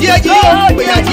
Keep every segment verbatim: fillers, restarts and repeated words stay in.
Mama, you got to go, Mama, you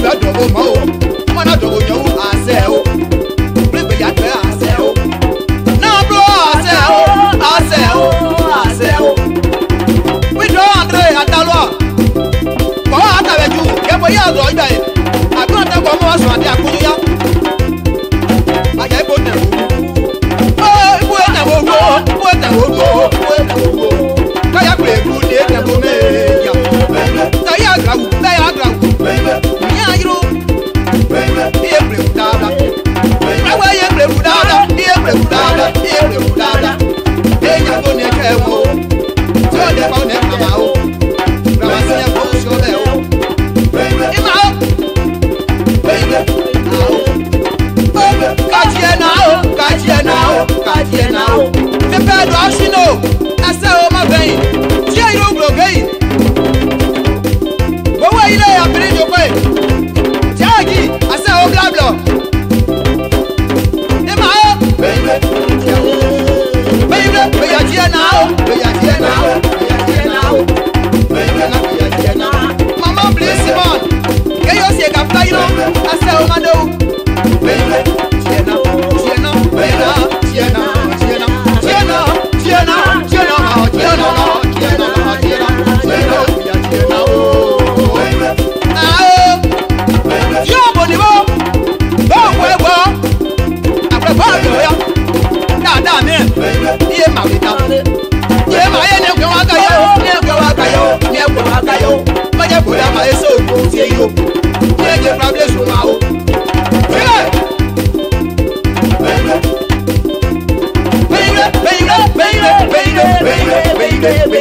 got to go, you are tie yo tie de problem so ma o baby baby baby baby baby baby